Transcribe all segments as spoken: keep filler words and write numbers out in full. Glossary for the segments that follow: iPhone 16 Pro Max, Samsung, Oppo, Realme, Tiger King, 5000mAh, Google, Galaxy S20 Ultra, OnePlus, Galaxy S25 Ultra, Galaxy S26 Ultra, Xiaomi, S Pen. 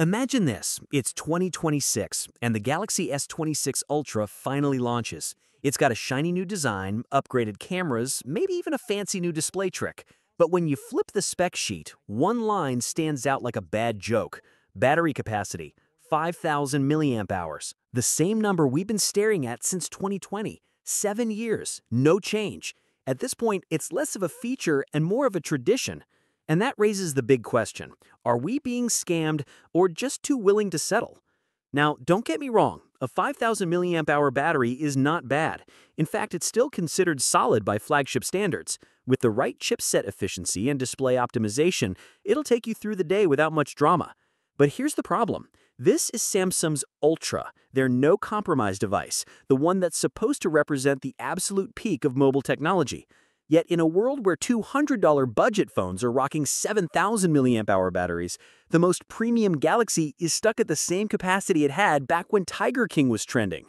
Imagine this, it's twenty twenty-six, and the Galaxy S twenty-six Ultra finally launches. It's got a shiny new design, upgraded cameras, maybe even a fancy new display trick. But when you flip the spec sheet, one line stands out like a bad joke. Battery capacity, five thousand milliamp hours. The same number we've been staring at since twenty twenty. Seven years, no change. At this point, it's less of a feature and more of a tradition. And that raises the big question. Are we being scammed or just too willing to settle? Now, don't get me wrong, a five thousand milliamp hour battery is not bad. In fact, it's still considered solid by flagship standards. With the right chipset efficiency and display optimization, it'll take you through the day without much drama. But here's the problem. This is Samsung's Ultra, their no-compromise device, the one that's supposed to represent the absolute peak of mobile technology. Yet in a world where two hundred dollar budget phones are rocking seven thousand milliamp hour batteries, the most premium Galaxy is stuck at the same capacity it had back when Tiger King was trending.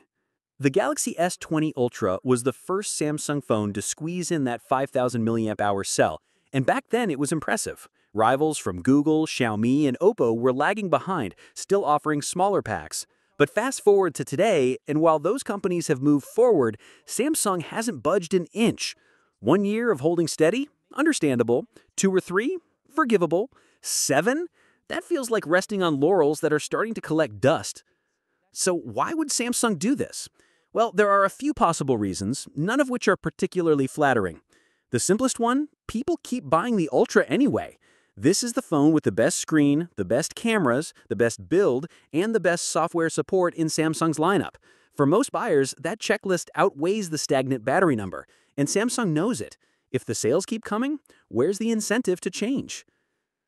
The Galaxy S twenty Ultra was the first Samsung phone to squeeze in that five thousand milliamp hour cell, and back then it was impressive. Rivals from Google, Xiaomi, and Oppo were lagging behind, still offering smaller packs. But fast forward to today, and while those companies have moved forward, Samsung hasn't budged an inch. One year of holding steady? Understandable. Two or three? Forgivable. Seven? That feels like resting on laurels that are starting to collect dust. So why would Samsung do this? Well, there are a few possible reasons, none of which are particularly flattering. The simplest one? People keep buying the Ultra anyway. This is the phone with the best screen, the best cameras, the best build, and the best software support in Samsung's lineup. For most buyers, that checklist outweighs the stagnant battery number. And Samsung knows it. If the sales keep coming, where's the incentive to change?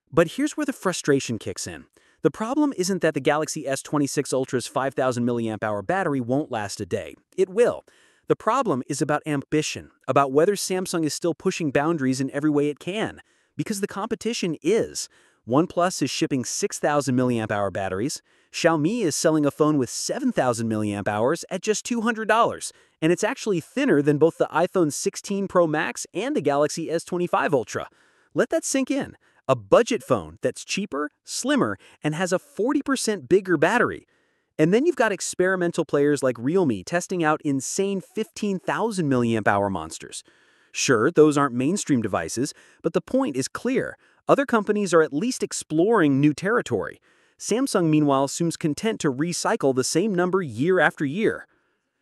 But here's where the frustration kicks in. The problem isn't that the Galaxy S twenty-six Ultra's five thousand milliamp hour battery won't last a day. It will. The problem is about ambition, about whether Samsung is still pushing boundaries in every way it can. Because the competition is. OnePlus is shipping six thousand milliamp hour batteries. Xiaomi is selling a phone with seven thousand milliamp hours at just two hundred dollars, and it's actually thinner than both the iPhone sixteen Pro Max and the Galaxy S twenty-five Ultra. Let that sink in. A budget phone that's cheaper, slimmer, and has a forty percent bigger battery. And then you've got experimental players like Realme testing out insane fifteen thousand milliamp hour monsters. Sure, those aren't mainstream devices, but the point is clear. Other companies are at least exploring new territory. Samsung, meanwhile, seems content to recycle the same number year after year.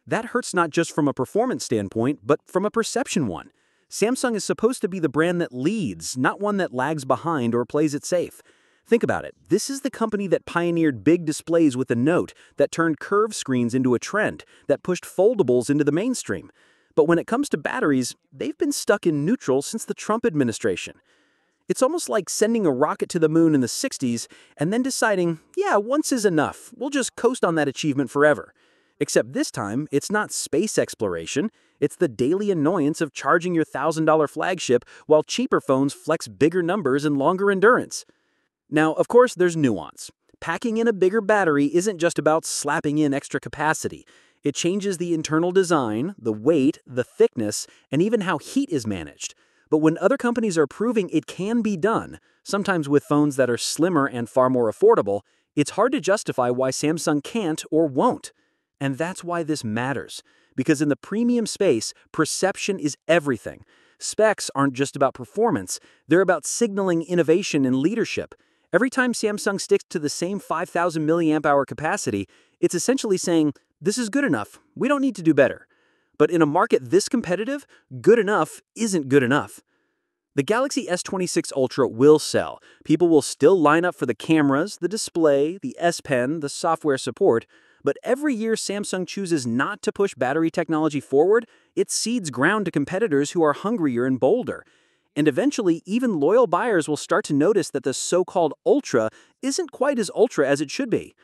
That hurts not just from a performance standpoint, but from a perception one. Samsung is supposed to be the brand that leads, not one that lags behind or plays it safe. Think about it. This is the company that pioneered big displays with the Note, that turned curved screens into a trend, that pushed foldables into the mainstream. But when it comes to batteries, they've been stuck in neutral since the Trump administration. It's almost like sending a rocket to the moon in the sixties and then deciding, yeah, once is enough, we'll just coast on that achievement forever. Except this time, it's not space exploration, it's the daily annoyance of charging your one thousand dollar flagship while cheaper phones flex bigger numbers and longer endurance. Now, of course, there's nuance. Packing in a bigger battery isn't just about slapping in extra capacity. It changes the internal design, the weight, the thickness, and even how heat is managed. But when other companies are proving it can be done, sometimes with phones that are slimmer and far more affordable, it's hard to justify why Samsung can't or won't. And that's why this matters. Because in the premium space, perception is everything. Specs aren't just about performance, they're about signaling innovation and leadership. Every time Samsung sticks to the same five thousand milliamp hour capacity, it's essentially saying, this is good enough, we don't need to do better. But in a market this competitive, good enough isn't good enough. The Galaxy S twenty-six Ultra will sell. People will still line up for the cameras, the display, the S Pen, the software support. But every year Samsung chooses not to push battery technology forward, it cedes ground to competitors who are hungrier and bolder. And eventually, even loyal buyers will start to notice that the so-called Ultra isn't quite as ultra as it should be.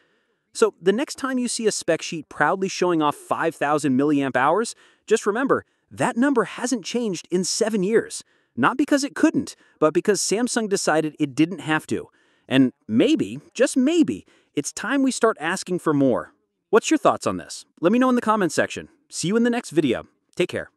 So the next time you see a spec sheet proudly showing off five thousand milliamp hours, just remember, that number hasn't changed in seven years. Not because it couldn't, but because Samsung decided it didn't have to. And maybe, just maybe, it's time we start asking for more. What's your thoughts on this? Let me know in the comments section. See you in the next video. Take care.